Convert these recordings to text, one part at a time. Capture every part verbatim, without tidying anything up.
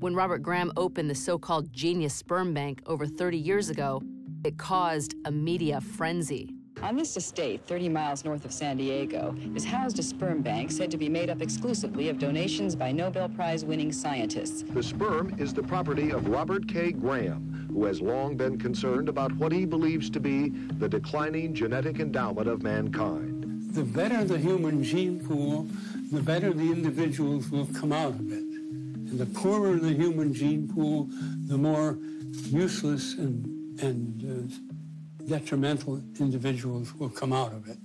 When Robert Graham opened the so-called Genius Sperm Bank over thirty years ago, it caused a media frenzy. On this estate, thirty miles north of San Diego, is housed a sperm bank said to be made up exclusively of donations by Nobel Prize-winning scientists. The sperm is the property of Robert K. Graham, who has long been concerned about what he believes to be the declining genetic endowment of mankind. The better the human gene pool, the better the individuals will come out of it. And the poorer the human gene pool, the more useless and, and uh, detrimental individuals will come out of it.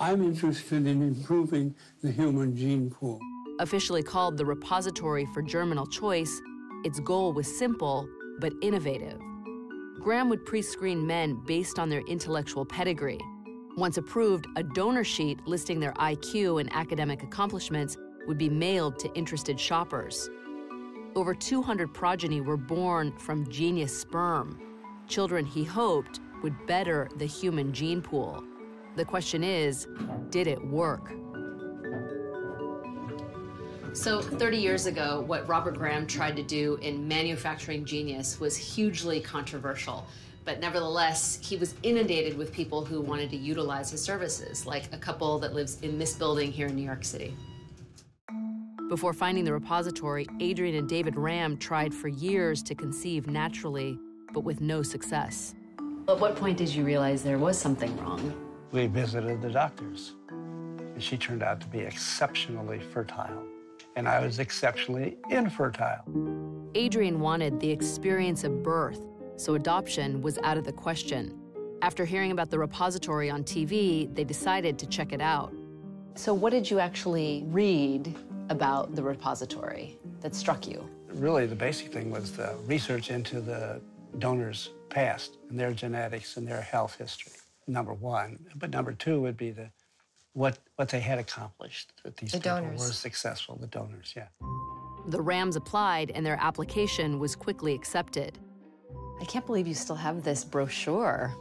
I'm interested in improving the human gene pool. Officially called the Repository for Germinal Choice, its goal was simple but innovative. Graham would pre-screen men based on their intellectual pedigree. Once approved, a donor sheet listing their I Q and academic accomplishments would be mailed to interested shoppers. Over two hundred progeny were born from genius sperm, children he hoped would better the human gene pool. The question is, did it work? So thirty years ago, what Robert Graham tried to do in manufacturing genius was hugely controversial. But nevertheless, he was inundated with people who wanted to utilize his services, like a couple that lives in this building here in New York City. Before finding the repository, Adrian and David Ram tried for years to conceive naturally, but with no success. At what point did you realize there was something wrong? We visited the doctors, and she turned out to be exceptionally fertile, and I was exceptionally infertile. Adrian wanted the experience of birth, so adoption was out of the question. After hearing about the repository on T V, they decided to check it out. So what did you actually read about the repository that struck you? Really, the basic thing was the research into the donors' past and their genetics and their health history, number one. But number two would be the what what they had accomplished, that these the people donors. were successful, the donors, yeah. The Rams applied, and their application was quickly accepted. I can't believe you still have this brochure.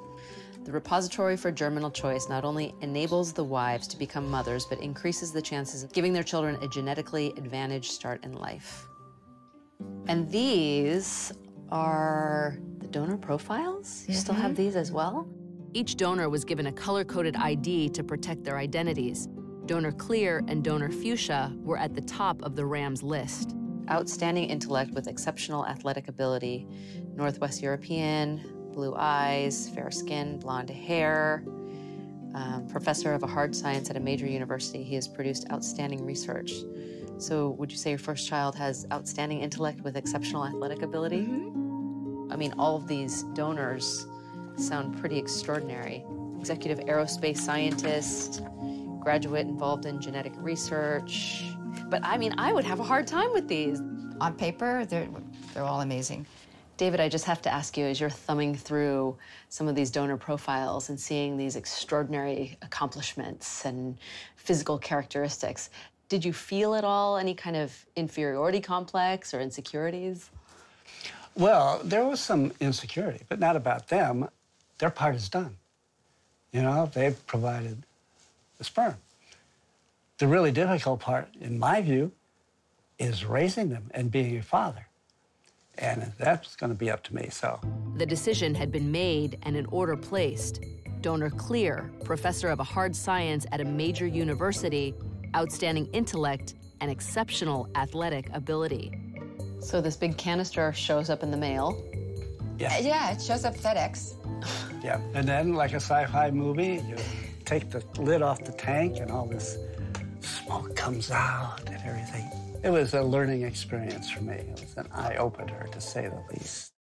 The Repository for Germinal Choice not only enables the wives to become mothers, but increases the chances of giving their children a genetically advantaged start in life. And these are the donor profiles? You mm-hmm. still have these as well? Each donor was given a color-coded I D to protect their identities. Donor Clear and Donor Fuchsia were at the top of the Rams list. Outstanding intellect with exceptional athletic ability, Northwest European, blue eyes, fair skin, blonde hair, um, professor of a hard science at a major university. He has produced outstanding research. So would you say your first child has outstanding intellect with exceptional athletic ability? Mm-hmm. I mean, all of these donors sound pretty extraordinary. Executive aerospace scientist, graduate involved in genetic research. But I mean, I would have a hard time with these. On paper, they're, they're all amazing. David, I just have to ask you, as you're thumbing through some of these donor profiles and seeing these extraordinary accomplishments and physical characteristics, did you feel at all any kind of inferiority complex or insecurities? Well, there was some insecurity, but not about them. Their part is done. You know, they've provided the sperm. The really difficult part, in my view, is raising them and being a father. And that's going to be up to me, so. The decision had been made and an order placed. Donor Clear, professor of a hard science at a major university, outstanding intellect, and exceptional athletic ability. So this big canister shows up in the mail? Yes. Uh, yeah, it shows up FedEx. Yeah, and then, like a sci-fi movie, you take the lid off the tank and all this smoke comes out and everything. It was a learning experience for me. It was an eye-opener, to say the least.